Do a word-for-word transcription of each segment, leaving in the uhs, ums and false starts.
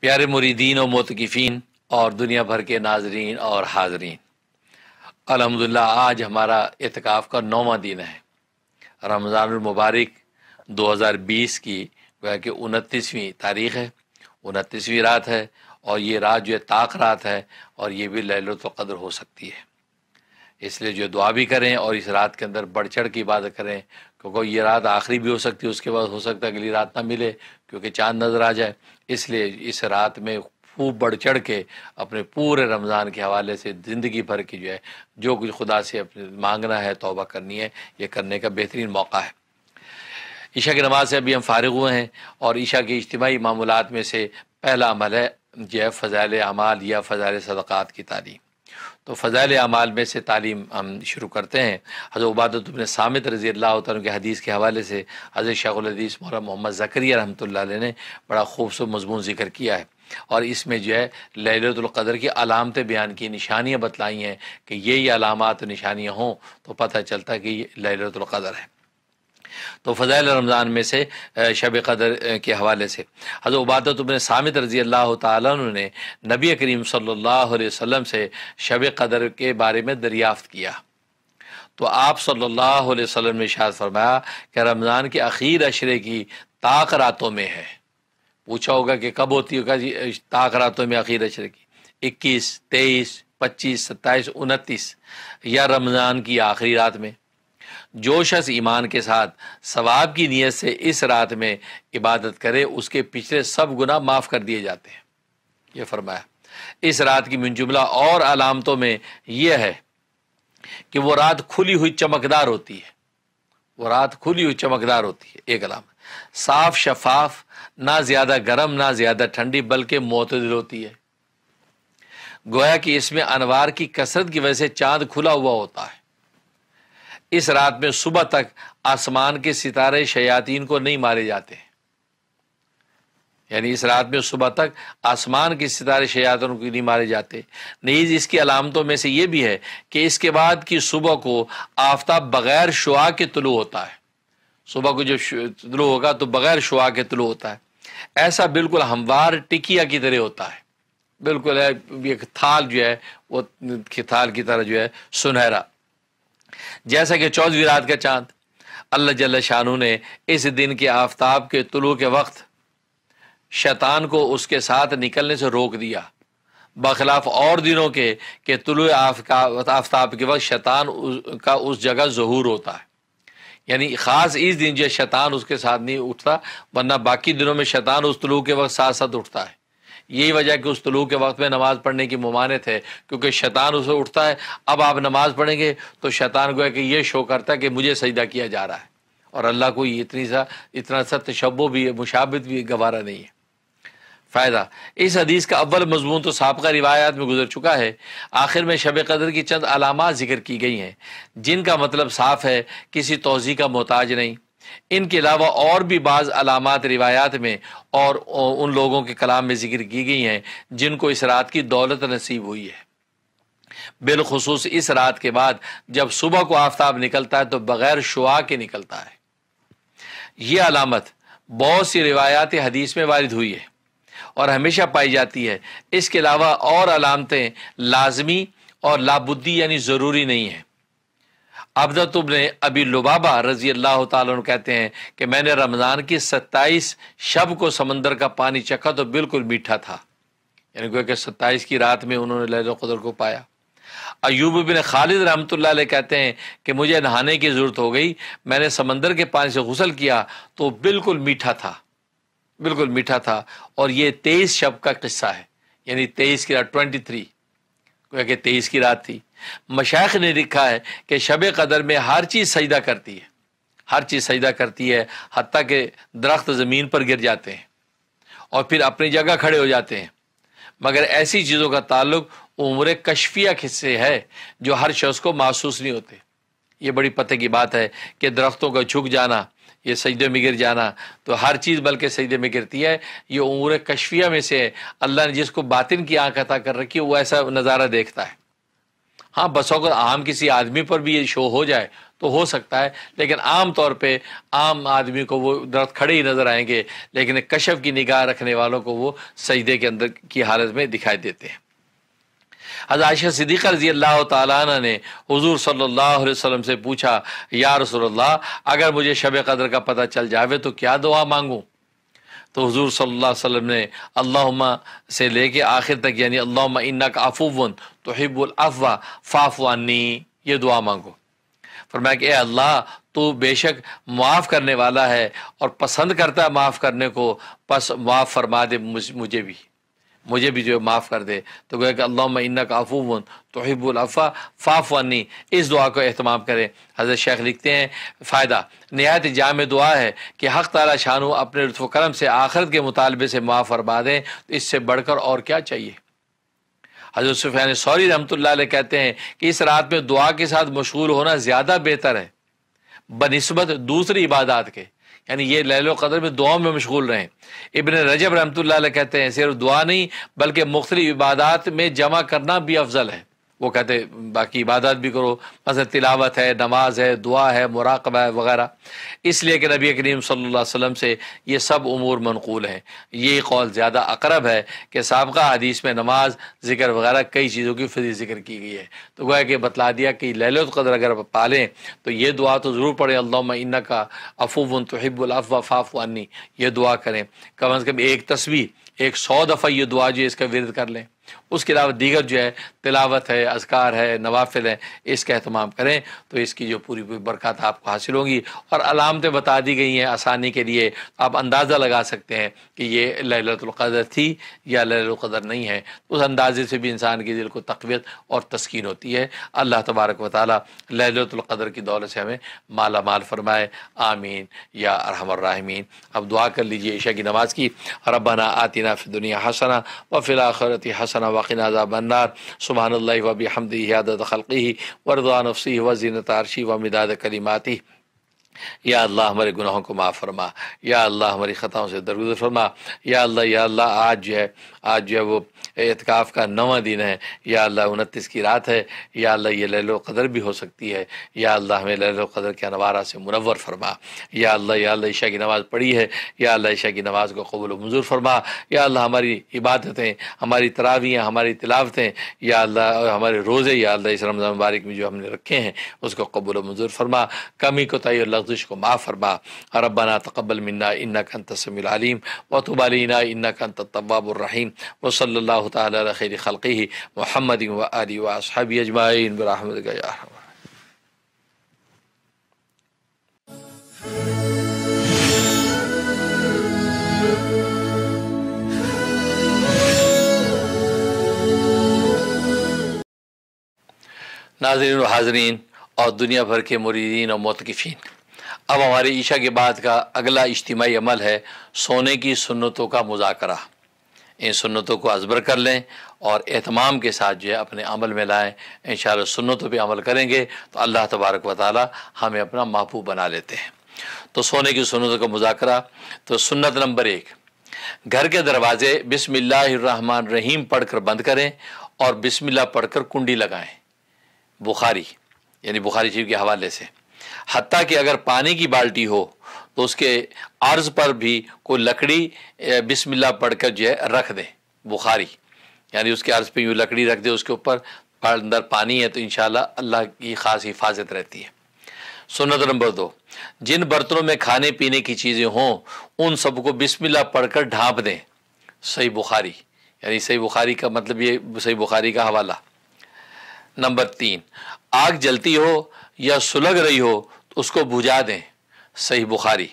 प्यारे मुरीदीन और मोतकिफीन और दुनिया भर के नाजरीन और हाजरीन, अल्हम्दुलिल्लाह आज हमारा एतकाफ़ का नौवां दिन है। रमज़ानुल मुबारक दो हज़ार बीस की गोया कि उनतीसवीं तारीख़ है, उनतीसवीं रात है और ये रात जो है ताक रात है और ये भी लैलतुल क़द्र हो सकती है। इसलिए जो दुआ भी करें और इस रात के अंदर बढ़ चढ़ की इबादत करें, क्योंकि ये रात आखिरी भी हो सकती है, उसके बाद हो सकता है अगली रात ना मिले क्योंकि चाँद नज़र आ जाए। इसलिए इस रात में खूब बढ़ चढ़ के अपने पूरे रमज़ान के हवाले से ज़िंदगी भर की जो है जो कुछ खुदा से अपने मांगना है, तौबा करनी है, ये करने का बेहतरीन मौका है। ईशा की नमाज से अभी हम फारिग हुए हैं और ईशा के इज्तिमाई मामूलात में से पहला अमल है जो है फ़ज़ाइल अमाल या फ़ज़ाइल सदक़ात की तालीम। तो फ़ज़ाइल अमाल में से तालीम हम शुरू करते हैं हज़रत उबादत इब्न सामित रज़ी अल्लाह तआला अन्हु के हदीस के हवाले से। हज़रत शेखुल हदीस मौलाना मोहम्मद ज़करिया रहमतुल्लाह अलैह ने बड़ा खूबसूरत मज़मून ज़िक्र किया है और इसमें जो है लैलतुल क़द्र की अलामतें बयान की, निशानियाँ बतलाई हैं कि यही अलामत निशानियाँ हों तो पता चलता है कि ये लैलतुल क़द्र है। तो फ़ज़ाइल रमज़ान में से शब क़दर के हवाले से हज़रत उबादत इब्न सामित रज़ी अल्लाह तआला अन्हु ने नबी करीम सल्लल्लाहु अलैहि वसल्लम से शब क़दर के बारे में दरियाफ़्त किया तो आप सल्लल्लाहु अलैहि वसल्लम ने इरशाद फरमाया कि रमज़ान के आखिर अशरे की ताक रातों में है। पूछा होगा कि कब होती होगा जी ताक रातों में आखिर अशरे की? इक्कीस, तेईस, पच्चीस, सत्ताईस, उनतीस या रमज़ान की आखिरी रात में। जो शख्स ईमान के साथ सवाब की नीयत से इस रात में इबादत करे उसके पिछले सब गुनाह माफ़ कर दिए जाते हैं, यह फरमाया। इस रात की मिन जुमला और अलामतों में यह है कि वो रात खुली हुई चमकदार होती है, वो रात खुली हुई चमकदार होती है, एक अलाम। साफ शफाफ, ना ज़्यादा गर्म ना ज़्यादा ठंडी, बल्कि मोतदिल होती है। गोया कि इसमें अनवार की कसरत की वजह से चाँद खुला हुआ होता है। इस रात में सुबह तक आसमान के सितारे शयातीन को नहीं मारे जाते, यानी इस रात में सुबह तक आसमान के सितारे शयातीन को नहीं मारे जाते। नीज इसकी अलामतों में से ये भी है कि इसके बाद की सुबह को आफ़ताब बग़ैर शुआ के तुलू होता है। सुबह को जब तुलू होगा तो बग़ैर शुआ के तुलू होता है। ऐसा बिल्कुल हमवार टिकिया की तरह होता है, बिल्कुल है एक थाल जो है वो थाल की तरह जो है सुनहरा, जैसा कि चौदहवीं रात का चांद। अल्लाह जल्ल शानू ने इस दिन के आफ्ताब के तुलू के वक्त शैतान को उसके साथ निकलने से रोक दिया, बखिलाफ और दिनों के के तुलू आफ्ताब के वक्त शैतान उस, का उस जगह ज़हूर होता है। यानी ख़ास इस दिन जो शैतान उसके साथ नहीं उठता, वरना बाकी दिनों में शैतान उस तुलू के वक्त साथ साथ उठता है। यही वजह कि उस तुलू के वक्त में नमाज़ पढ़ने की ममानत है क्योंकि शैतान उसे उठता है। अब आप नमाज़ पढ़ेंगे तो शैतान गोया कि ये शो करता है कि मुझे सजदा किया जा रहा है और अल्लाह को इतनी सा इतना सा तशब्बुह भी मुशाबहत भी गवारा नहीं है। फ़ायदा इस हदीस का अव्वल मज़मून तो साबका रिवायात में गुजर चुका है। आखिर में शब क़दर की चंद अलामात ज़िक्र की गई हैं जिनका मतलब साफ़ है, किसी तौज़ीह का मोहताज नहीं। इनके अलावा और भी बाज़ अलामात रिवायात में और उन लोगों के कलाम में जिक्र की गई हैं जिनको इस रात की दौलत नसीब हुई है। बिलखुसूस इस रात के बाद जब सुबह को आफ्ताब निकलता है तो बग़ैर शुआ के निकलता है। यह अलामत बहुत सी रिवायात हदीस में वारिद हुई है और हमेशा पाई जाती है। इसके अलावा और अलामतें लाजमी और लाबुद्दी यानी ज़रूरी नहीं हैं। अब्दत इब्न अबी लुबाबा रज़ी अल्लाह तआला अन्हु कहते हैं कि मैंने रमज़ान की सत्ताईस शब को समंदर का पानी चखा तो बिल्कुल मीठा था, यानी क्योंकि सत्ताईस की रात में उन्होंने लैलतुल क़द्र को पाया। अयूब बिन खालिद रहमतुल्लाह अलैह कहते हैं कि मुझे नहाने की ज़रूरत हो गई, मैंने समंदर के पानी से गुसल किया तो बिल्कुल मीठा था, बिल्कुल मीठा था। और ये तेईस शब का किस्सा है, यानी तेईस की रात ट्वेंटी थ्री क्योंकि तेईस की रात थी। मशाइख ने लिखा है कि शब क़दर में हर चीज़ सजदा करती है, हर चीज़ सजदा करती है, हत्ता के दरख्त ज़मीन पर गिर जाते हैं और फिर अपनी जगह खड़े हो जाते हैं। मगर ऐसी चीज़ों का ताल्लुक उम्र कशफिया से है जो हर शख्स को महसूस नहीं होते। ये बड़ी पते की बात है कि दरख्तों का झुक जाना, ये सजदे में गिर जाना, तो हर चीज़ बल्कि सजदे में गिरती है। ये उम्र कशफिया में से है। अल्लाह ने जिसको बातिन की आँख अता कर रखी है वो ऐसा नज़ारा देखता है। हाँ, बसौकत आम किसी आदमी पर भी ये शो हो जाए तो हो सकता है, लेकिन आम तौर पे आम आदमी को वो दरख्त खड़े ही नज़र आएंगे, लेकिन कशफ की निगाह रखने वालों को वो सजदे के अंदर की हालत में दिखाई देते हैं। हज़रत आयशा सिद्दीक़ा रज़ी अल्लाह तआला अन्हा ने हुज़ूर सल्लल्लाहु अलैहि वसल्लम से पूछा, या रसूलल्लाह, अगर मुझे शब कदर का पता चल जावे तो क्या दुआ मांगूँ? तो हुज़ूर सल्लल्लाहु अलैहि वसल्लम ने अल्लाहुम्मा से लेके आखिर तक, यानी अल्लाहुम्मा इन्नका अफ़ुव्वुन तुहिब्बुल अफ़्वा फ़ाफ़ु अन्नी, ये दुआ मांगो। फरमाया कि ए अल्लाह, तू बेशक माफ़ करने वाला है और पसंद करता है माफ़ करने को, बस माफ़ फरमा दे मुझ मुझे भी मुझे भी जो है माफ़ कर दे। तो गोया कि अल्लाहुम्मा इन्नका अफ़ुव्वुन तुहिब्बुल अफ़्वा फ़ाफ़ु अन्नी, इस दुआ को अहतमाम करें। हज़रत शेख लिखते हैं, फ़ायदा नहायत जाम दुआ है कि हक़ ताला शानू अपने लुत्फ़ व करम से आखिरत के मुतालबे से माफ़ फरमा दें, तो इससे बढ़कर और क्या चाहिए। हज़रत सुफियान सौरी रहमतुल्लाह अलैह कहते हैं कि इस रात में दुआ के साथ मशगूल होना ज़्यादा बेहतर है बनिस्बत दूसरी इबादात के, यानी ये लैलो क़दर में दुआओं में मशगूल रहें। इब्न रजब रहमतुल्लाह अलैह कहते हैं सिर्फ दुआ नहीं बल्कि मुख्तलिफ इबादात में जमा करना भी अफजल है। वो कहते हैं बाकी इबादत भी करो, मसलन तिलावत है, नमाज है, दुआ है, मुराकबा है वगैरह, इसलिए कि नबी करीम सल्लल्लाहु अलैहि वसल्लम से ये सब उमूर मनकूल हैं। ये कौल ज़्यादा अकरब है कि साबका हदीस में नमाज, जिक्र वगैरह कई चीज़ों की फजी जिक्र की गई है। तो गोया कि बतला दिया कि लैलतुल क़द्र अगर पालें तो ये दुआ तो ज़रूर पढ़ें, अल्लाहुम्मा इन्नका अफ़ुव्वुन तुहिब्बुल अफ़्वा फ़ाफ़ु अन्नी, ये दुआ करें। कम अज़ कम एक तस्बीह एक सौ दफ़ा ये दुआ जो इसका विरद कर लें। उसके अलावा दीगर जो है तिलावत है, अज़कार है, नवाफिल है, इसका अहतमाम करें तो इसकी जो पूरी पूरी बरकत आपको हासिल होंगी। और अलामतें बता दी गई हैं आसानी के लिए, आप अंदाज़ा लगा सकते हैं कि ये लैलतुल क़द्र थी या लैलतुल क़द्र नहीं है। उस अंदाजे से भी इंसान के दिल को तक़वियत और तस्कीन होती है। अल्लाह तबारक व तआला लैलतुल क़द्र की दौलत से हमें माला माल फरमाए, आमीन या अरहमर राहिमीन। अब दुआ कर लीजिए ईशा की नमाज़ की। रब्बना आतिना फ़िद दुनिया हसना व फ़िल आखिरति हसना वक़िना अज़ाबन्नार। सुब्हानल्लाहि व बिहम्दिही अदद ख़ल्क़िही व रिज़ा नफ़्सिही व ज़ीनत अर्शिही व मिदाद कलिमातिही। या अल्लाह हमारे गुनाहों को माफ़ फरमा, या अल्लाह हमारी ख़ताओं से दरगुज़र फरमा। या अल्लाह या अल्लाह आज जो है आज जो है वो एतकाफ़ का नवा दिन है। या अल्लाह उनतीस की रात है। या अल्लाह ये लैलो क़दर भी हो सकती है। या अल्लाह हमें लैलो क़दर के अनवारा से मुनव्वर फरमा। या अल्लाह या अल्लाह ईशा की नमाज़ पढ़ी है, या अल्लाह ईशा की नमाज़ को कबूल मंजूर फरमा। या अल्लाह हमारी इबादतें, हमारी तरावियाँ, हमारी तिलावतें, या अल्लाह हमारे रोज़े, या अल्लाह इस रमज़ान मुबारक में जो हमने रखे हैं उसको कबूल मंजूर फरमा। कमी कोताही और लग़ज़िश को माफ़ फरमा। रब्बना तक़ब्बल मिन्ना इन्नका अंतस समीउल अलीम व तुब अलैना इन्नका अंत तव्वाबुर रहीम व सल्लल्लाहु ताला अला खैरि खल्क़िही मुहम्मद व आलि व अस्हाबि अजमाइन बिरहमतिक या अरहम। नाज़रीन व हाज़रीन और दुनिया भर के मुरीदीन और मोतकिफ़ीन, अब हमारी ईशा के बाद का अगला इज्तिमाई अमल है सोने की सुन्नतों का मुज़ाकरा। इन सुन्नतों को अजबर कर लें और एहतमाम के साथ जो है अपने अमल में लाएँ। इंशाअल्लाह सुन्नतों पे अमल करेंगे तो अल्लाह तबारक व तआला हमें अपना महबूब बना लेते हैं। तो सोने की सुन्नतों का मुज़ाकरा, तो सुन्नत नंबर एक, घर के दरवाजे बिस्मिल्लाहिर रहमान रहीम पढ़कर बंद करें और बिस्मिल्लाह पढ़कर कुंडी लगाएँ। बुखारी यानी बुखारी शरीफ के हवाले से, हत्ता कि अगर पानी की बाल्टी हो तो उसके अर्ज पर भी कोई लकड़ी बिस्मिल्लाह पढ़कर जो है रख दें। बुखारी यानी उसके अर्ज पर यूँ लकड़ी रख दें, उसके ऊपर अंदर पानी है, तो इंशाल्लाह अल्लाह की ख़ास हिफाजत रहती है। सुन्नत नंबर दो, जिन बर्तनों में खाने पीने की चीज़ें हों उन सबको बिस्मिल्लाह पढ़कर ढाँप दें। सही बुखारी यानी सही बुखारी का मतलब ये सही बुखारी का हवाला। नंबर तीन, आग जलती हो या सुलग रही हो तो उसको बुझा दें। सही बुखारी।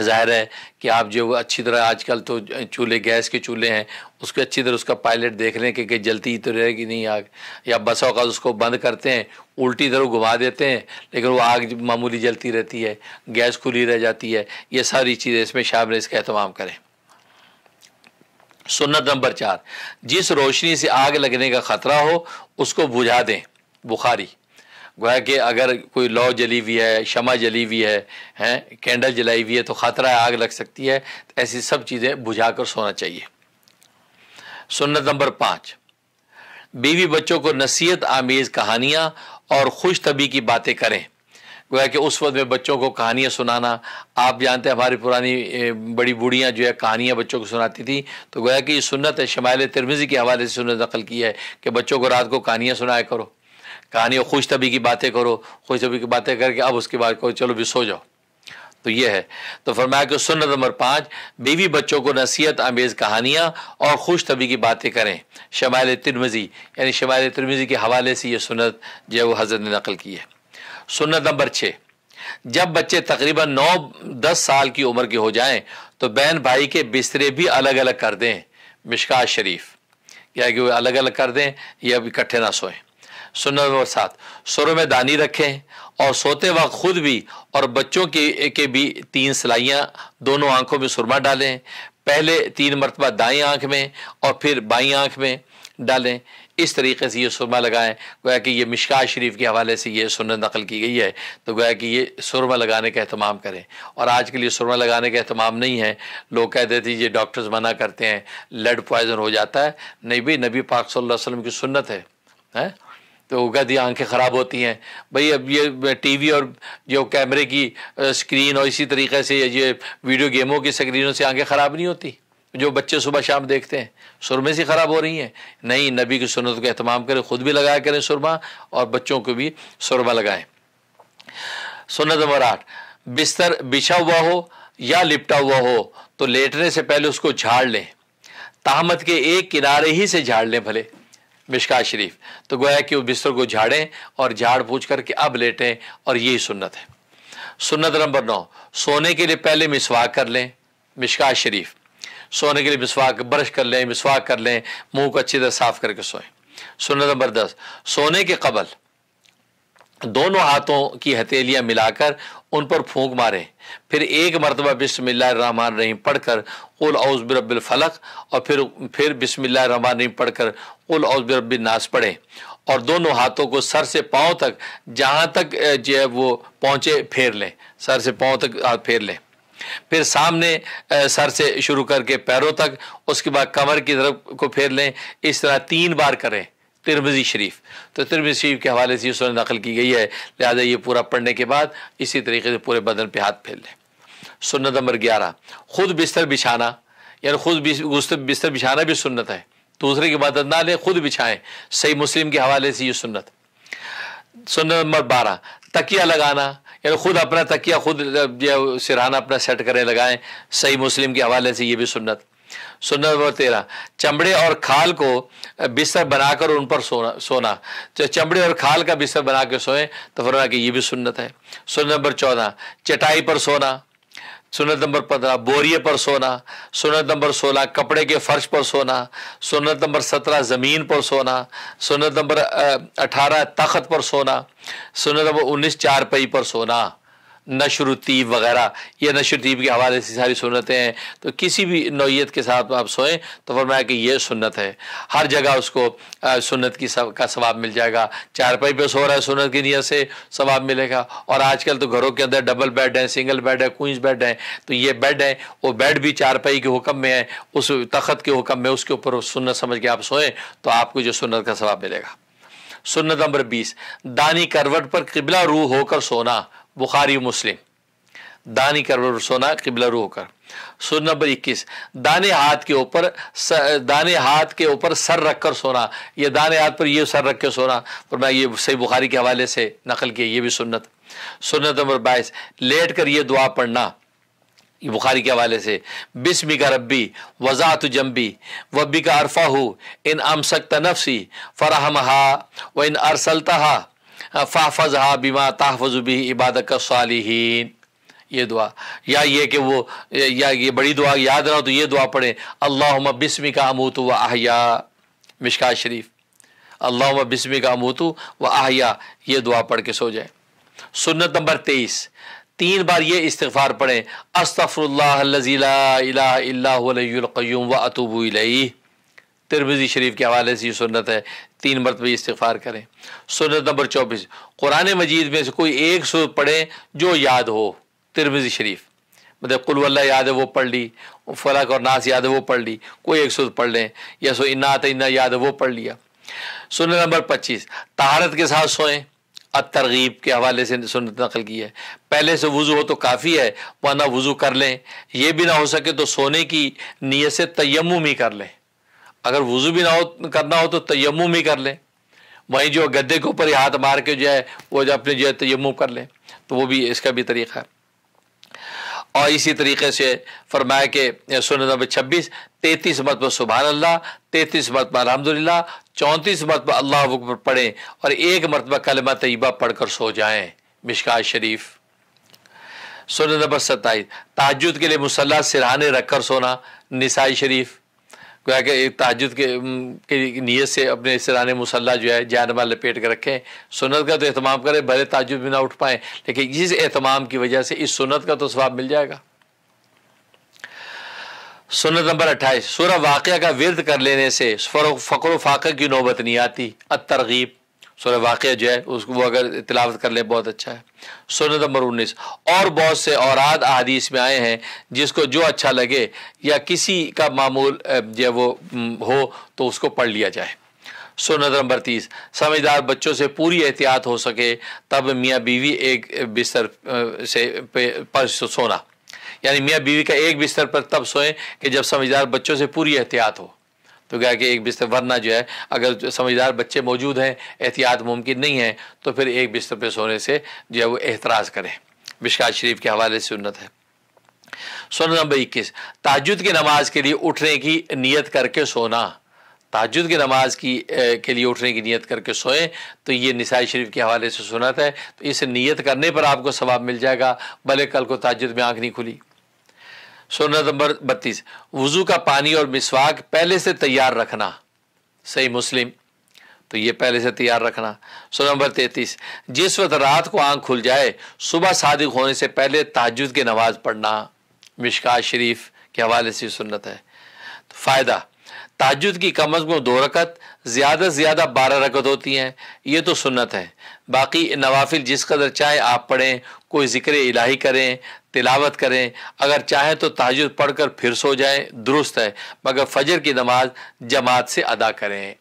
ज़ाहिर है कि आप जो अच्छी तरह आजकल तो चूल्हे, गैस के चूल्हे हैं, उसको अच्छी तरह उसका पायलट देख लें कि जलती तो रहेगी नहीं आग, या बसों का उसको बंद करते हैं, उल्टी तरफ घुमा देते हैं, लेकिन वो आग मामूली जलती रहती है, गैस खुली रह जाती है। ये सारी चीज़ें इसमें शामिल है, इसका अहतमाम करें। सुन्नत नंबर चार, जिस रोशनी से आग लगने का ख़तरा हो उसको बुझा दें। बुखारी। गोया कि अगर कोई लौ जली हुई है, शमा जली हुई है, हैं कैंडल जलाई हुई है, तो ख़तरा है आग लग सकती है, तो ऐसी सब चीज़ें बुझा कर सोना चाहिए। सुन्नत नंबर पाँच, बीवी बच्चों को नसीहत आमेज़ कहानियाँ और खुश तबी की बातें करें। गोया कि उस वक्त में बच्चों को कहानियाँ सुनाना, आप जानते हैं हमारी पुरानी बड़ी बूढ़ियाँ जो है कहानियाँ बच्चों को सुनाती थी, तो गोया कि ये सुन्नत है, शमाइल तिरमिज़ी के हवाले से सुन्नत नकल की है कि बच्चों को रात को कहानियाँ सुनाया करो, कहानी और खुशतबी की बातें करो, खुशतबी की बातें करके अब उसके बाद कहो चलो भी सो जाओ। तो ये है, तो फरमाया कि सुन्नत नंबर पाँच, बीवी बच्चों को नसीहत आमेज़ कहानियाँ और खुशतबी की बातें करें, शमाइल तिरमिज़ी यानी शमाइल तिरमिज़ी के हवाले से ये सुन्नत जो है वो हज़रत ने नकल की है। सुन्नत नंबर छः, जब बच्चे तकरीबन नौ दस साल की उम्र के हो जाएं तो बहन भाई के बिस्तरे भी अलग अलग कर दें, मिशकाह शरीफ, या कि वो अलग अलग कर दें या भी इकट्ठे ना सोएं। सुन्नत नंबर सात, सुरों में दानी रखें और सोते वक्त खुद भी और बच्चों के के भी तीन सलाइयाँ दोनों आँखों में सुरमा डालें, पहले तीन मरतबा दाएँ आँख में और फिर बाईं आँख में डालें, इस तरीके से ये सुरमा लगाएं। गोया कि ये मिशकाह शरीफ के हवाले से ये सुन्नत नकल की गई है, तो गोया कि ये सुरमा लगाने का अहतमाम करें। और आज के लिए सुरमा लगाने का अहतमाम नहीं है, लोग कह देते ये डॉक्टर्स मना करते हैं, ब्लड पॉइज़न हो जाता है, नहीं भाई नबी पाक सल्लल्लाहु अलैहि वसल्लम की सुन्नत है, है? तो कह दिया आँखें ख़राब होती हैं भाई, अब ये टीवी और जो कैमरे की स्क्रीन और इसी तरीके से ये वीडियो गेमों की स्क्रीनों से आँखें ख़राब नहीं होती जो बच्चे सुबह शाम देखते हैं, सुरमा से ख़राब हो रही हैं। नहीं, नबी की सुन्नत का अहतमाम करें, ख़ुद भी लगाया करें सुरमा और बच्चों को भी सुरमा लगाएं। सुन्नत नंबर आठ, बिस्तर बिछा हुआ हो या लिपटा हुआ हो तो लेटने से पहले उसको झाड़ लें, तहमत के एक किनारे ही से झाड़ लें भले, मिशकाह शरीफ, तो गोया कि वो बिस्तर को झाड़ें और झाड़ पूछ करके अब लेटें, और यही सुन्नत है। सुन्नत नंबर नौ, सोने के लिए पहले मिसवाक कर लें, मिशकाह शरीफ, सोने के लिए मिसवाक ब्रश कर लें, मिसवाक कर लें, मुंह को अच्छी तरह साफ करके सोएं। सुन्नत नंबर दस, सोने के कबल दोनों हाथों की हथेलियां मिलाकर उन पर फूंक मारें, फिर एक मरतबा बिस्मिल्लाहिर्रहमानिर्रहीम पढ़कर कुल औज़ बिरब्बिल फलक और फिर फिर बिस्मिल्लाहिर्रहमानिर्रहीम पढ़कर कुल औज़ बिरब्बिन नास पढ़ें, और दोनों हाथों को सर से पाँव तक जहाँ तक जो है वो पहुँचे फेर लें, सर से पाँव तक हाथ फेर लें, फिर सामने सर से शुरू करके पैरों तक, उसके बाद कमर की तरफ को फेर लें, इस तरह तीन बार करें। तिरमिज़ी शरीफ, तो तिरमिज़ी शरीफ के हवाले से ये सुन्नत नकल की गई है, लिहाजा ये पूरा पढ़ने के बाद इसी तरीके से पूरे बदन पे हाथ फेर लें। सुन्नत नंबर ग्यारह, खुद बिस्तर बिछाना, यानी खुद बिस्तर बिछाना भी सुन्नत है, दूसरे की मदद ना लें, खुद बिछाएं, सही मुस्लिम के हवाले से ये सुन्नत। सुन्नत नंबर बारह, तकिया लगाना, यानी खुद अपना तकिया खुद जो सिरहाना अपना सेट करें लगाएं, सही मुस्लिम के हवाले से ये भी सुन्नत। सुन्नत नंबर तेरह, चमड़े और खाल को बिस्तर बनाकर उन पर सोना सोना तो चमड़े और खाल का बिस्तर बना के सोएं, तो फरमाया कि ये भी सुन्नत है। सुन्नत नंबर चौदह, चटाई पर सोना। सुन्नत नंबर पंद्रह, बोरिये पर सोना। सुन्नत नंबर सोलह, कपड़े के फर्श पर सोना। सुन्नत नंबर सत्रह, ज़मीन पर सोना। सुन्नत नंबर अठारह, तख्त पर सोना। सुन्नत नंबर उन्नीस, चारपाई पर सोना। नशरुतीब वगैरह, ये नशरुतीब के हवाले से सारी सुन्नतें हैं, तो किसी भी नौयत के साथ आप सोएं तो फरमाया कि ये सुन्नत है, हर जगह उसको सुन्नत की सब का सवाब मिल जाएगा। चारपाई पे सो रहा है, सुन्नत की नियत से सवाब मिलेगा। और आजकल तो घरों के अंदर डबल बेड हैं, सिंगल बेड है, क्वींस बेड हैं, तो ये बेड हैं, वो बेड भी चारपाई के हुक्म में है, उस तख्त के हुक्म में, उसके ऊपर सुन्नत समझ के आप सोएं तो आपको जो सुन्नत का सवाब मिलेगा। सुन्नत नंबर बीस, दानी करवट पर किबला रू होकर सोना, बुखारी मुस्लिम, दानी करवट सोना किबला रू होकर। सुन्नत नंबर इक्कीस, दाने हाथ के ऊपर दाने हाथ के ऊपर सर रखकर सोना, ये दाने हाथ पर ये सर रख के सोना, पर मैं ये सही बुखारी के हवाले से नकल किया, ये भी सुन्नत। सुन्नत नंबर बाईस, लेट कर ये दुआ पढ़ना, ये बुखारी के हवाले से, बिस्मी का रब्बी वज़ातु जंबी वब्बी का अरफा हो इन अमसक तनफसी फ़रहम हा व इन अरसलता हा फ़ाफ़ज़हा बिमा तहफ़ज़ुबी इबादक सालिहीन, ये दुआ, या ये कि वो या ये बड़ी दुआ याद रहा तो ये दुआ पढ़ें, अल्लाहुम्मा बिस्मिका अमूतु व अहया, मिशकाह शरीफ, अल्लाहुम्मा बिस्मिका अमूतु व अहया, ये दुआ पढ़ के सो जाए। सुन्नत नंबर तेईस, तीन बार ये इस्तिग़फ़ार पढ़ें, अस्तग़फ़िरुल्लाह अल्लज़ी ला इलाहा इल्ला हुवल हय्युल क़य्यूम व अतूबु इलैहि, तिरमिज़ी शरीफ के हवाले से ये सुन्नत है, तीन मरतबा इस्तिग़फ़ार करें। सुन्नत नंबर चौबीस, कुरान मजीद में से कोई एक सूरह पढ़ें जो याद हो, तिरमिज़ी शरीफ, मतलब कुल वल्लाह याद है वो पढ़ ली, फलक और नास याद है वो पढ़ ली, कोई एक सूरह पढ़ लें, या सो इन्ना अतइन्ना याद है वो पढ़ लिया। सुन्नत नंबर पच्चीस, तहारत के साथ सोएं, अतरगीब के हवाले से सुन्नत नकल की है। पहले से वज़ू हो तो काफ़ी है, वरना वज़ू कर लें। यह भी ना हो सके तो सोने की नीयत से तयम्मुम ही कर लें। अगर वज़ू भी ना हो करना हो तो तयम्मुम ही कर लें, वहीं जो गद्दे के ऊपर हाथ मार के जो है वो जो अपने जो है तयम्मुम कर लें, तो वो भी इसका भी तरीक़ा है। और इसी तरीके से फरमाया कि सुनन नंबर छब्बीस तैंतीस मरतबा सुभान अल्लाह, तैंतीस मरतबा अल्हम्दुलिल्लाह, चौंतीस मरतबा अल्लाह हु अकबर पढ़ें और एक मरतबा कलमा तय्यबा पढ़कर सो जाएं। मिशकात शरीफ। सुनन नंबर सत्ताईस तहज्जुद के लिए मुसल्ला सिरहाने रखकर सोना। निसाई शरीफ। गोया कि तहज्जुद के, के नीयत से अपने सिरहाने मुसल्ला जो है जानबा लपेट कर रखें। सुन्नत का तो एहतमाम करें, भले तहज्जुद भी ना उठ पाएँ, लेकिन इस एहतमाम की वजह से इस सुन्नत का तो सवाब मिल जाएगा। सुन्नत नंबर अट्ठाईस सूरह वाक़िया का विर्द कर लेने से फ़क़्र फ़ाक़े की नौबत नहीं आती। अतरग़ीब। सूरह वाक़िया जो है उसको अगर तिलावत कर ले बहुत अच्छा है। सुन्नत नंबर उन्नीस और बहुत से औराद अहादीस में आए हैं, जिसको जो अच्छा लगे या किसी का मामूल जो वो हो तो उसको पढ़ लिया जाए। सुन्नत नंबर तीस समझदार बच्चों से पूरी एहतियात हो सके तब मियाँ बीवी एक बिस्तर से पर सोना, यानी मियाँ बीवी का एक बिस्तर पर तब सोएं कि जब समझदार बच्चों से पूरी एहतियात हो। तो क्या कि एक बिस्तर, वरना जो है अगर समझदार बच्चे मौजूद हैं, एहतियात मुमकिन नहीं है, तो फिर एक बिस्तर पर सोने से जो है वो एतराज़ करें। मिशकात शरीफ के हवाले से सुन्नत है। सुन्नत नंबर इक्कीस तहज्जुद की नमाज के लिए उठने की नियत करके सोना। तहज्जुद की नमाज की ए, के लिए उठने की नियत करके सोएं, तो ये निसाई शरीफ के हवाले से सुन्नत है। तो इस नियत करने पर आपको सवाब मिल जाएगा, भले कल को तहज्जुद में आँख नहीं खुली। सुन्नत नंबर बत्तीस वज़ू का पानी और मिसवाक पहले से तैयार रखना। सही मुस्लिम। तो ये पहले से तैयार रखना। सुन्नत नंबर तैंतीस जिस वक्त रात को आँख खुल जाए सुबह सादिक होने से पहले तहज्जुद की नमाज़ पढ़ना। मिशकात शरीफ के हवाले से सुन्नत है। तो फ़ायदा तहज्जुद की कम अज़ कम दो रकत, ज़्यादा से ज़्यादा बारह रकत होती हैं, ये तो सुन्नत है। बाकी नवाफिल जिस कदर चाहे आप पढ़ें, कोई ज़िक्र इलाही करें, तिलावत करें, अगर चाहें तो तहज्जुद पढ़कर फिर सो जाएं, दुरुस्त है, मगर फजर की नमाज जमात से अदा करें।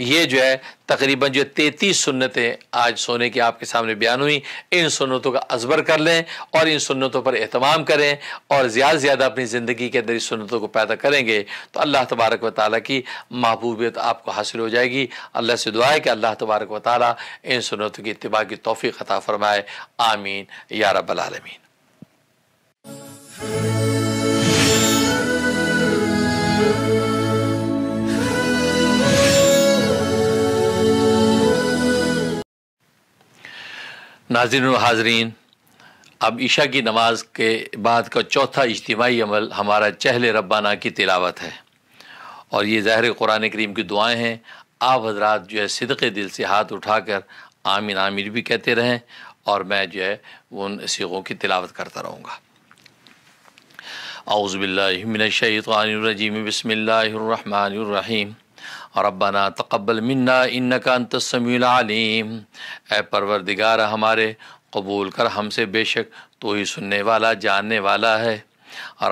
ये जो है तकरीबन जो तैंतीस सुन्नतें आज सोने की आपके सामने बयान हुई। इन सुन्नतों का अजबर कर लें और इन सुन्नतों पर एहतमाम करें और ज़्यादा से ज़्यादा अपनी ज़िंदगी के अंदर इस सुन्नतों को पैदा करेंगे तो अल्लाह तबारक व तआला की महबूबियत आपको हासिल हो जाएगी। अल्लाह से दुआ है कि अल्लाह तबारक व तआला इन सुन्नतों की इत्तिबा की तौफीक अता फ़रमाए। आमीन या रब्बल आलमीन। नाज़रीन और हाज़रीन, अब ईशा की नमाज के बाद का चौथा इज्तिमाई अमल हमारा चहले रब्बाना की तिलावत है और ये ज़ाहिर कुरान करीम की दुआएं हैं। आप हजरात जो है सिदक़े दिल से हाथ उठाकर आमीन आमीन भी कहते रहें और मैं जो है उन सीगों की तिलावत करता रहूँगा। औज़ु बिल्लाहि मिनश शैतानिर रजीम, बिस्मिल्लाहिर रहमानिर रहीम। रब्बाना तक़ब्बल मिन्ना इन्नका अंतस समीउल अलीम। ए परवरदिगार हमारे, कबूल कर हमसे, बेशक तू ही सुनने वाला जानने वाला है।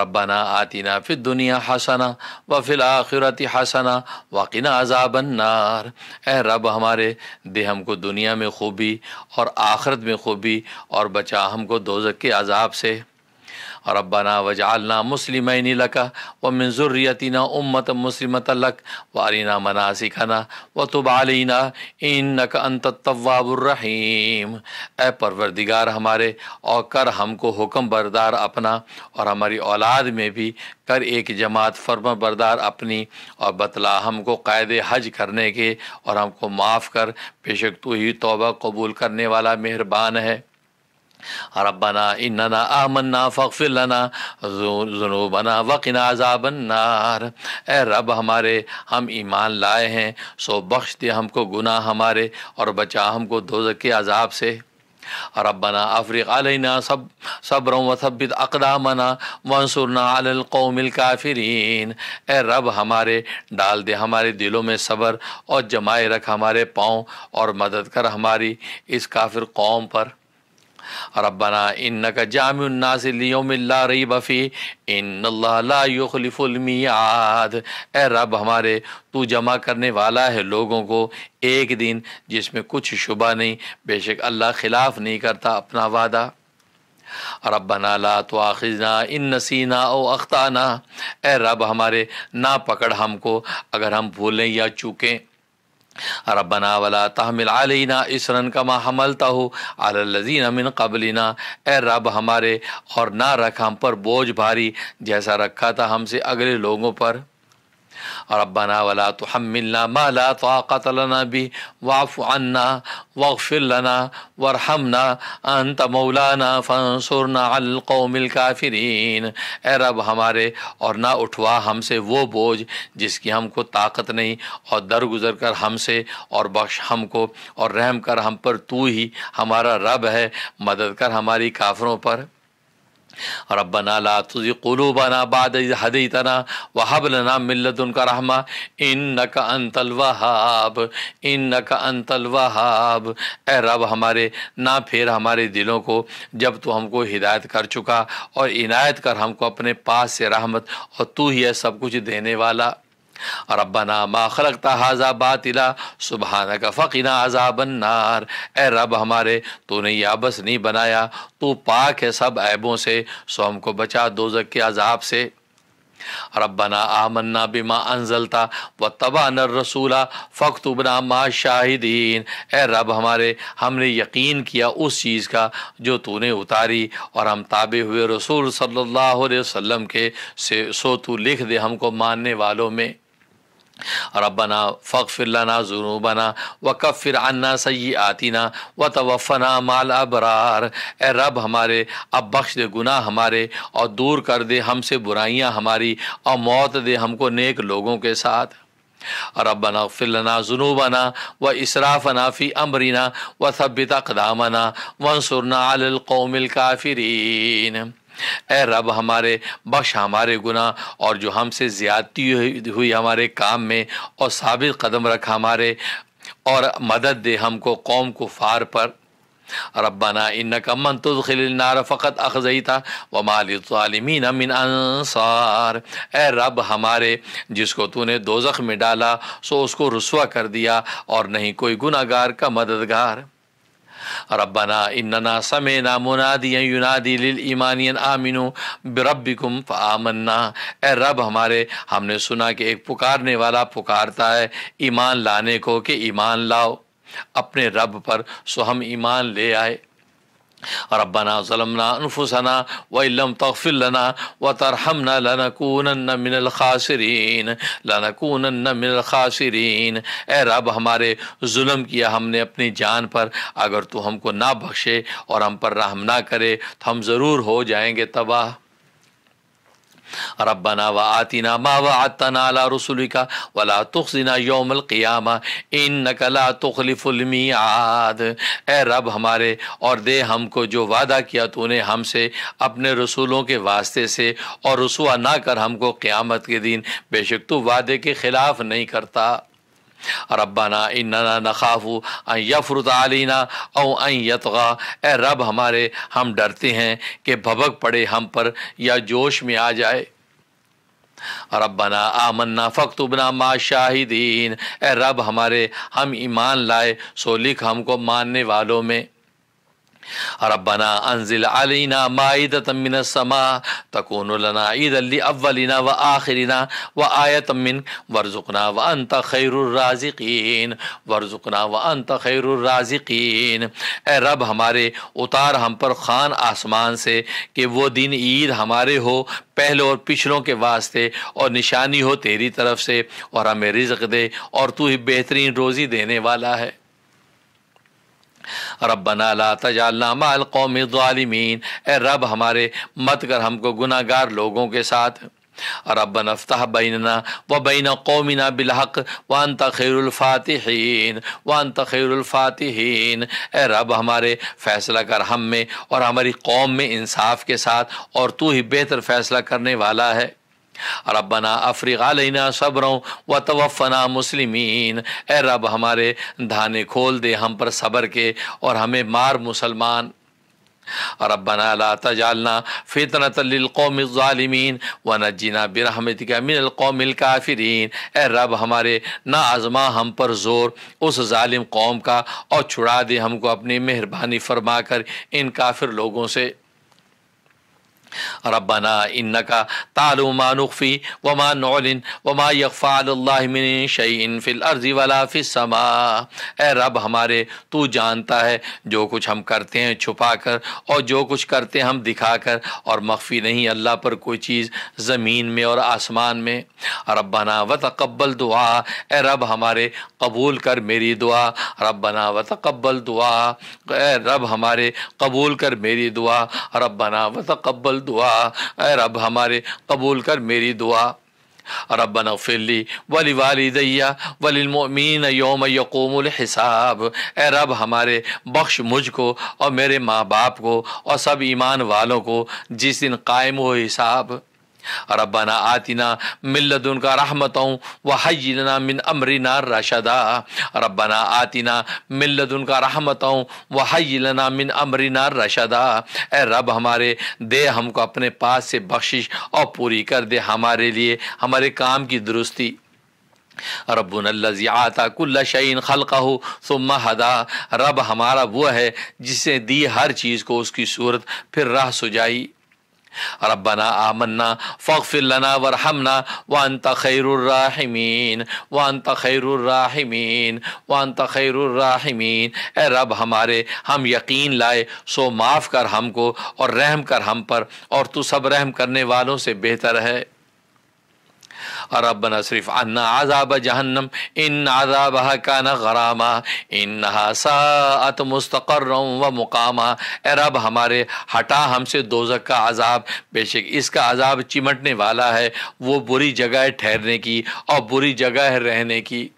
रब्बाना आतिना फिद दुनिया हसना व फिल आखिरति हसना वक़िना अज़ाबन नार। ए रब हमारे, दे हमको दुनिया में खूबी और आखिरत में खूबी और बचा हमको दोज़ख के अज़ाब से। रब्बाना वजअलना मुस्लिमैनि लक व मिन ज़ुर्रियतिना उम्मतन मुस्लिमतन लक व अरिना मनासिकना व तुब अलैना इन्नक अंतत तव्वाबुर रहीम। ए परवरदिगार हमारे, और कर हमको हुक्म बरदार अपना और हमारी औलाद में भी कर एक जमात फर्मा बरदार अपनी, और बतला हमको कायदे हज करने के और हमको माफ़ कर, बेशक तू ही तौबा कबूल करने वाला मेहरबान है। रब्बना इन्नना आमन्ना फ़ग़्फ़िर लना ज़ुनूबना वक़िना अज़ाबन्नार। ए रब हमारे, हम ईमान लाए हैं, सो बख्श दे हमको गुनाह हमारे और बचा हमको दोज़ख के अज़ाब से। रब्बना अफ़रिग़ अलैना सब सब्रन व थब्बित अक़दामना वंसुरना अलल क़ौमिल काफ़िरीन। ए रब हमारे, डाल दे हमारे दिलों में सब्र और जमाए रख हमारे पाँव और मदद कर हमारी इस काफिर कौम पर। रब्बना इन्नका जामिउन नास लियौमिन ला रैब फीह इन्नल्लाह ला युख्लिफुल मियाद। ए रब हमारे, तू जमा करने वाला है लोगों को एक दिन जिसमें कुछ शुबा नहीं, बेशक अल्लाह खिलाफ नहीं करता अपना वादा। रब्बना ला तुआखिज़ना इन नसीना ओ अख्ताना। ए रब हमारे, ना पकड़ हमको अगर हम भूलें या चूकें। रब्बना वला तहमिल अलैना इसरन कमा हमलतहु अला लज़ीना मिन क़बलिना। ए रब हमारे, और ना रख हम पर बोझ भारी जैसा रखा था हमसे अगले लोगों पर। रब्बना वला तुहम्मिलना मा ला ताक़त लना बिही वाफ़ु अन्ना वग़्फ़िर लना वरहमना अंत मौलाना फ़ंसुरना अल क़ौमिल काफ़िरीन। ए रब हमारे, और ना उठवा हमसे वो बोझ जिसकी हमको ताकत नहीं, और दरगुजर कर हमसे और बख्श हमको और रहम कर हम पर, तू ही हमारा रब है, मदद कर हमारी काफ़िरों पर। रब्बना ला तुज़िग़ क़ुलूबना बाद इज़ हदैतना व हब लना मिन लदुनका रहमा इन्नका अंतल वहाब इन्नका अंतल वहाब। ए रब हमारे, ना फिर हमारे दिलों को जब तू हमको हिदायत कर चुका, और इनायत कर हमको अपने पास से रहमत, और तू ही है सब कुछ देने वाला। रब्बना मा खलक़्ता हाज़ा बातिला सुबहानका फ़क़िना अज़ाबन्नार। ए रब हमारे, तूने यह बस नहीं बनाया, तू पाक है सब ऐबों से, सो हमको बचा दोज़ख के अज़ाब से। रब्बना आमन्ना बिमा अंजलता व तबाना रसूला फ़क्तुबना मा शाहिदीन। ए रब हमारे, हमने यकीन किया उस चीज़ का जो तूने उतारी, और हम ताबे हुए रसूल सल्लल्लाहु अलैहि वसल्लम के से, सो तू लिख दे हमको मानने वालों में। रब्बना फ़ग़्फ़िर लना ज़ुनूबना व कफ़्फ़िर अन्ना सय्यिआतिना व तवफ़्फ़ना माल अबरार। ए रब हमारे, अब बख्श दे गुनाह हमारे, और दूर कर दे हमसे बुराइयां हमारी, और मौत दे हमको नेक लोगों के साथ। रब्बना अग़फ़िर लना ज़ुनूबना व इसराफ़ना फ़ी अम्रिना व थब्बित अक़दामना वंसुरना अलल क़ौमिल काफ़िरीन। ए रब हमारे, बख्श हमारे गुनाह और जो हमसे ज़्यादती हुई हमारे काम में, और साबित कदम रखा हमारे, और मदद दे हमको कौम कुफ़ार पर। रब्बना इन्नका मन तुद्खिलिन नार फ़क़द अख़ज़ैता व मा लिज़्ज़ालिमीन मिन अंसार। ए रब हमारे, जिसको तूने दोज़ख में डाला सो उसको रुसवा कर दिया, और नहीं कोई गुनाहगार का मददगार। रब्बना इन्नना समेना मुनादियन युनादी लिल ईमानियन आमिनु बिरब्बिकुम फ़आमन्ना। ए रब हमारे, हमने सुना कि एक पुकारने वाला पुकारता है ईमान लाने को कि ईमान लाओ अपने रब पर, सो हम ईमान ले आए। रब्बना ज़लमना अनफुसना व इल्लम तग़फ़िर लना व तरहमना लनकूनन्न मिनल ख़ासिरीन लनकूनन्न मिनल ख़ासिरीन। ए रब हमारे, जुल्म किया हमने अपनी जान पर, अगर तू हमको ना बख्शे और हम पर रहम ना करे तो हम ज़रूर हो जाएंगे तबाह। रब्बना व आतिना मा वअदतना अला रसूलिका वला तुख़्ज़िना यौमल क़ियामा इन्नका ला तुख़्लिफुल मिआद। ए रब हमारे, और दे हमको जो वादा किया तूने हमसे अपने रसूलों के वास्ते से, और रुसवा ना कर हमको क़यामत के दिन, बेशक तू वादे के ख़िलाफ़ नहीं करता। रब्बना इन्ना नख़ाफ़ु अन यफ़्रुत अलैना औ अन यतग़ा। ए रब हमारे, हम डरते हैं कि भभक पड़े हम पर या जोश में आ जाए। रब्बना आमन्ना फ़क्तुबना मा शाहिदीन। ए रब हमारे, हम ईमान लाए सो लिख हमको मानने वालों में। रब्बना अंजिल अलैना माइदतम मिनस समा तकूनु लना ईदल लिअव्वलिना व आखिरिना व आयतम मिन वरज़ुक़ना व अंत खैरुर राज़िक़ीन वरज़ुक़ना व अंत खैरुर राज़िक़ीन। ए रब हमारे, उतार हम पर खान आसमान से कि वो दिन ईद हमारे हो पहले और पिछलों के वास्ते, और निशानी हो तेरी तरफ से, और हमें रिज़्क़ दे, और तू ही बेहतरीन रोज़ी देने वाला है। रब्बना ला तजअलना मअल क़ौमि ज़ालिमीन। ए रब हमारे, मत कर हमको गुनाहगार लोगों के साथ। रब्बना फ़्तह बैनना व बैन कौमिना बिलहक़ व अंत ख़ैरुल फ़ातिहीन व अंत ख़ैरुल फ़ातिहीन। ए रब हमारे, फ़ैसला कर हम में और हमारी कौम में इंसाफ के साथ, और तू ही बेहतर फ़ैसला करने वाला है। रब्बना अफ़रिग़ अलैना सब्रन व तवफ़्फ़ना मुस्लिमीन। ए रब हमारे, धाने खोल दे हम पर सब्र के, और हमें मार मुसलमान। और रब्बना ला तजअलना फितनतल लिल कौमिज़ ज़ालिमीन व नज्जिना बिरहमतिका मिनल कौमिल काफ़िरीन। ए रब हमारे ना आज़मा हम पर ज़ोर उस ज़ालिम कौम का और छुड़ा दे हमको अपनी मेहरबानी फरमा कर इन काफिर लोगों से। रब्बना इन्नका तालू मा नुख्फी व मा नुअलिन व मा यख्फा अलल्लाहि मिन शैइन फिल अर्ज़ि वला फिस समा। ए रब हमारे तू जानता है जो कुछ हम करते हैं छुपा कर और जो कुछ करते हैं हम दिखा कर, और मख्फी नहीं अल्लाह पर कोई चीज़ ज़मीन में और आसमान में। रब्बना व तक़ब्बल दुआ। ए रब हमारे कबूल कर मेरी दुआ। रब्बना व तक़ब्बल दुआ। ए रब हमारे कबूल कर मेरी दुआ। रब्बना व तक़ब्बल दुआ। ए रब हमारे कबूल कर मेरी दुआ। रब्बना ग़फ़िर ली व लिवालिदैया व लिलमुअ्मिनीना यौम यक़ूमुल हिसाब। ए रब हमारे बख्श मुझको और मेरे माँ बाप को और सब ईमान वालों को जिस दिन कायम हो हिसाब। रब्बना आतिना मिन लदुनका रहमतौ व हय्यि लना मिन अमरिना रशदा। रब्बना आतिना मिन लदुनका रहमतौ व हय्यि लना मिन अमरिना रशदा। ए रब हमारे दे हमको अपने पास से बख्शिश और पूरी कर दे हमारे लिए हमारे काम की दुरुस्ती। रब्बुनल्लज़ी आता कुल्ल शैइन खल्क़हु सुम्मा हदा। रब हमारा वह है जिसने दी हर चीज़ को उसकी सूरत फिर राह सुझाई। रब्बना आमन्ना फ़ग़्फ़िर लना वरहमना व अंत खैरुर्राहिमीन व अंत खैरुर्राहिमीन व अंत खैरुर्राहिमीन। ए रब हमारे हम यकीन लाए सो माफ़ कर हमको और रहम कर हम पर, और तू सब रहम करने वालों से बेहतर है। रब्बना सिर्फ़ अन्ना आज़ाब जहन्नम इन आज़ाबहा काना ग़रामा इन्नहा साअत मुस्तक़र्रम व मुक़ामा। ए रब हमारे हटा हमसे दोज़ख का आज़ाब, बेशक इसका आज़ाब चिमटने वाला है, वो बुरी जगह है ठहरने की और बुरी जगह है रहने की।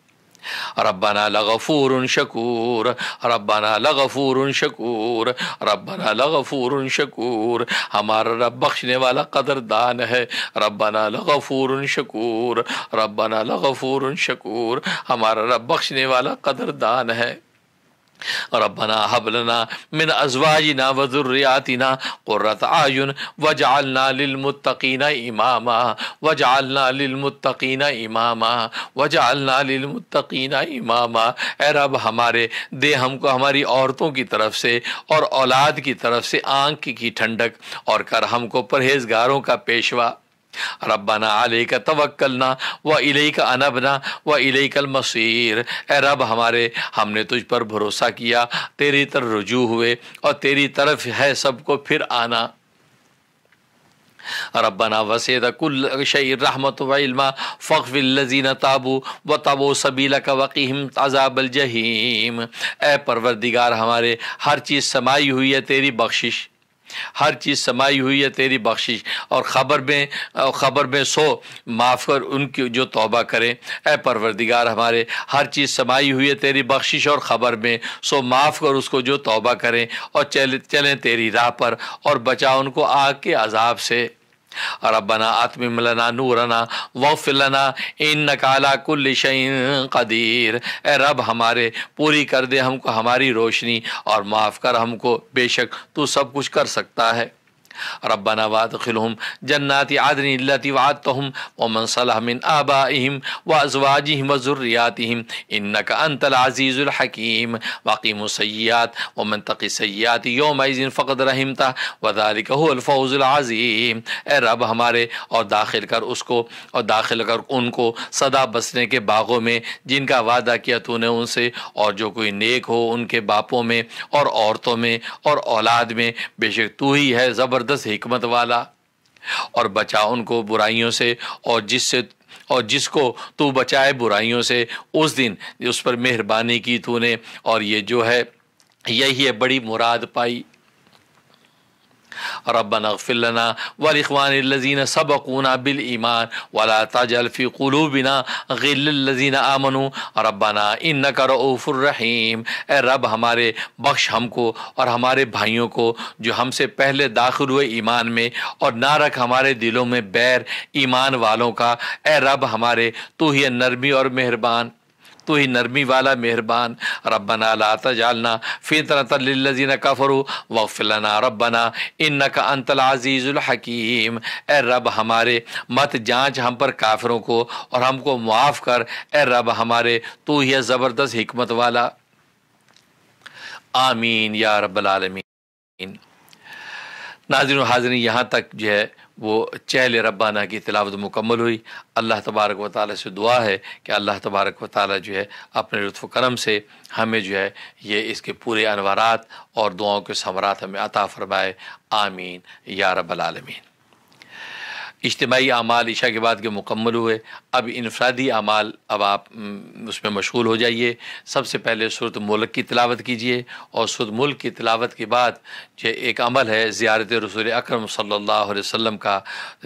रब्बना लगफूरुन शकूर। रब्बना लगफूरुन शकूर। रब्बना लगफूरुन शकूर। हमारा रब बख्शने वाला कदरदान है। रब्बना लगफूरुन शकूर। रब्बना लगफूरुन शकूर। हमारा रब बख्शने वाला कदरदान है। रब्बना हब लना मिन अज़वाजिना व ज़ुर्रियातिना क़ुर्रत आयुन वजअलना लिलमुत्तक़ीना इमामा वजअलना लिलमुत्तक़ीना इमामा वजअलना लिलमुत्तक़ीना इमामा। ए रब हमारे दे हमको हमारी औरतों की तरफ से और औलाद की तरफ से आँख की ठंडक, और कर हमको परहेज़गारों का पेशवा। रब्बना अलैका तवक्कलना व इलैका अनबना व इलैकल मसीर। ए रब हमारे हमने तुझ पर भरोसा किया, तेरी तरफ रुजू हुए और तेरी तरफ है सबको फिर आना। रब्बना वसेत कुल्ल शैइन रहमत व इल्मा फ़ग़्फ़िर लिल्लज़ीना ताबू व तबू सबीलक वक़िहिम अज़ाबल जहीम। ए परवरदिगार हमारे हर चीज़ समाई हुई है तेरी बख्शिश, हर चीज़ समाई हुई है तेरी बख्शिश, और ख़बर में ख़बर में सो माफ़ कर उनकी जो तौबा करें। ए परवरदिगार हमारे हर चीज़ समाई हुई है तेरी बख्शिश और ख़बर में सो माफ़ कर उसको जो तौबा करें और चले चलें तेरी राह पर, और बचा उनको आग के अज़ाब से। रब्बना अत्मिम लना नूरना वग़्फ़िर लना इन्नका अला कुल्लि शैइन क़दीर। ए रब हमारे पूरी कर दे हमको हमारी रोशनी और माफ़ कर हमको, बेशक तू सब कुछ कर सकता है। रब्बना वअदखिलहुम जन्नाति अदनि अल्लती वअदतहुम व मन सलह मिन आबाइहिम व अज़वाजिहिम व ज़ुर्रियातिहिम इन्नका अंतल अज़ीज़ुल हकीम। वक़िमुस सय्यिआत व मन तक़ि सय्यिआति यौम इज़िन फ़क़द रहिमतह व ज़ालिका हुवल फ़ौज़ुल अज़ीम। ए रब हमारे और दाखिल कर उसको और दाखिल कर उनको सदा बसने के बागों में जिनका वादा किया तूने उनसे, और जो कोई नेक हो उनके बापों में और औरतों में और औलाद में, बेशक तू ही है ज़बरदस्त हिकमत वाला। और बचा उनको बुराइयों से और जिससे और जिसको तू बचाए बुराइयों से उस दिन उस पर मेहरबानी की तूने, और ये जो है यही है बड़ी मुराद पाई। रब्बना ग़फ़िर लना व लिइख़्वानिल्लज़ीना सबक़ूना बिलईमान व ला तजअल फ़ी क़ुलूबिना ग़िल्लन लिल्लज़ीना आमनू रब्बना इन्नका रऊफ़ुर रहीम। ए रब हमारे बख्श हमको और हमारे भाइयों को जो हमसे पहले दाखिल हुए ईमान में, और ना रख हमारे दिलों में बैर ईमान वालों का। ए रब हमारे तू ही नरमी और मेहरबान, तो ही नरमी वाला मेहरबान। रब्बना ला तजअलना फितनतल लिल्लज़ीना कफरू वग़फ़िर लना रब्बना इन्नका अंतल अज़ीज़ुल हकीम। ए रब हमारे मत जांच हम पर काफिरों को और हमको माफ़ कर, ए रब हमारे तू ही ज़बरदस्त हिकमत वाला। आमीन या रब्बल आलमीन। नाज़रीन हाज़रीन, यहाँ तक जो है वो चहल रब्बाना की तिलावत मुकम्मल हुई। अल्लाह तबारक व ताला से दुआ है कि अल्लाह तबारक व ताला जो है अपने लुत्फ़ करम से हमें जो है ये इसके पूरे अनवारात और दुआओं के समरात हमें अता फ़रमाए। आमीन या रब्बल आलमीन। इज्तिमाई आमाल ईशा के बाद के मुकम्मल हुए। अब इनफ़रादी आमाल, अब आप उसमें मशगूल हो जाइए। सबसे पहले सूरत मुल्क की तिलावत कीजिए और सूरत मुल्क की तिलावत के बाद जो एक अमल है ज़ियारत रसूल अकरम सल्लल्लाहु अलैहि वसल्लम का,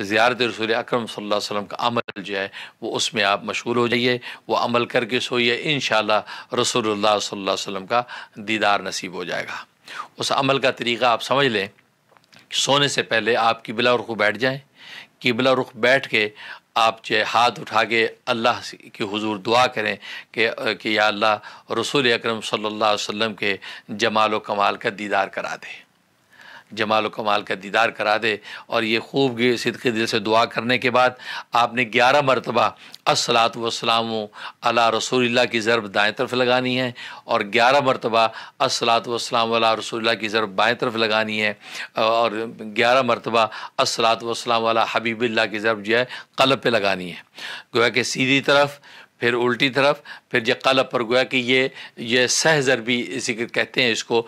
ज़ियारत रसूल अकरम सल्लल्लाहु अलैहि वसल्लम का अमल जो है वो उसमें आप मशगूल हो जाइए, वो अमल करके सोइए। इंशाअल्लाह रसूलुल्लाह सल्लल्लाहु अलैहि वसल्लम का दीदार नसीब हो जाएगा। उस अमल का तरीक़ा आप समझ लें कि सोने से पहले आप किबला रुख बैठ जाएँ। किबला रुख बैठ के आप जो है हाथ उठा के अल्लाह के हुजूर दुआ करें कि कि या अल्लाह रसूल अकरम सल्लल्लाहु अलैहि वसल्लम के जमाल व कमाल का दीदार करा दे, जमाल व कमाल का दीदार करा दे। और ये खूब की सिद्क़े दिल से दुआ करने के बाद आपने ग्यारह मरतबा अस्सलातु वस्सलामु अला रसूलिल्लाह की ज़रब दाएँ तरफ लगानी है और ग्यारह मरतबा अस्सलातु वस्सलामु अला रसूलिल्लाह की ज़रब बाएँ तरफ लगानी है और ग्यारह मरतबा अस्सलातु वस्सलामु अला हबीबिल्लाह की ज़रब जो है क़लब पे लगानी है। गोया कि सीधी तरफ फिर उल्टी तरफ फिर यह क़लब पर, गोया कि ये ये सह ज़रबी ज़िक्र कहते हैं इसको।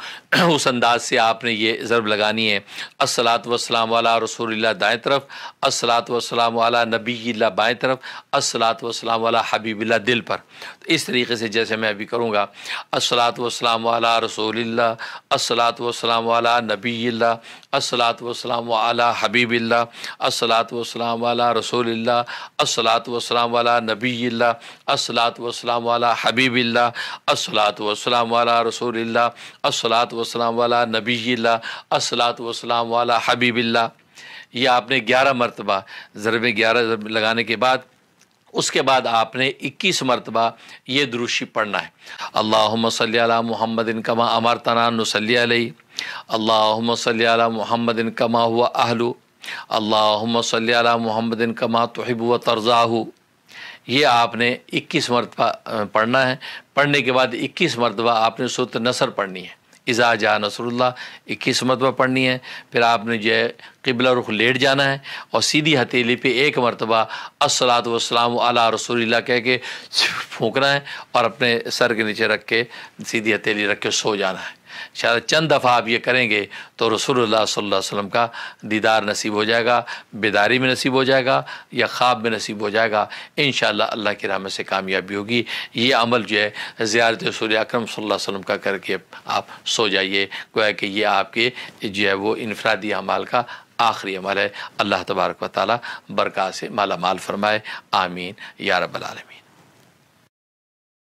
उस अंदाज़ से आपने ये ज़रब लगानी है। अस्सलातु वस्सलामु अला रसूलिल्लाह दाएँ तरफ, अस्सलातु वस्सलामु अला नबीयिल्लाह बाएँ तरफ, अस्सलातु वस्सलामु अला हबीबिल्लाह दिल पर। तो इस तरीके से जैसे मैं अभी करूँगा, अस्सलातु वस्सलामु अला रसूलिल्लाह, अस्सलातु वस्सलामु अला नबीयिल्लाह, अस्सलातु वस्सलामु अला हबीबिल्लाह, अस्सलातु वस्सलामु अला रसूलिल्लाह, अस्सलातु वस्सलामु अला नबीयिल्लाह, अस्सलातु वस्सलामु अला हबीबिल्लाह, अस्सलातु वस्सलामु अला रसूलिल्लाह, अस्सलातु वस्सलामु अला नबीयिल्लाह, अस्सलातु वस्सलामु अला हबीबिल्लाह। यह आपने ग्यारह मरतबा ज़रब ग्यारह ज़रब लगाने के बाद उसके बाद आपने इक्कीस मरतबा ये दुरूशी पढ़ना है। अल्लाहुम्मा सल्लि अला मुहम्मदिन कमा अमरतना नुसल्लि अलैहि, अल्लाहुम्मा सल्लि अला मुहम्मदिन कमा हुआ अहलु, अल्लाहुम्मा सल्लि अला मुहम्मदिन कमा तुहिब्बु व तर्ज़ाहु। ये आपने इक्कीस मरतबा पढ़ना है। पढ़ने के बाद इक्कीस मरतबा आपने सूरत नसर पढ़नी है। इज़ा जा नसरुल्लाह इक्कीस मरतबा पढ़नी है। फिर आपने जो है क़िबला रुख लेट जाना है और सीधी हथेली पे एक मरतबा अस्सलातु वस्सलामु अला रसूलिल्लाह कह के फूँकना है और अपने सर के नीचे रख के सीधी हथेली रख के सो जाना है। शायद चंद दफ़ा आप ये करेंगे तो रसूलुल्लाह सल्लल्लाहु अलैहि वसल्लम का दीदार नसीब हो जाएगा, बेदारी में नसीब हो जाएगा या ख़्वाब में नसीब हो जाएगा। इंशाअल्लाह अल्लाह की राह में से कामयाबी होगी। ये अमल जो है ज़ियारत रसूल अकरम सल्लल्लाहु अलैहि वसल्लम का करके आप सो जाइए। गोया कि ये आपके जो है वो इनफरादी अमाल का आखिरी अमल है। अल्लाह तबारक व ताला बरकात से माला माल फरमाए। आमीन या रब्बल आलमीन।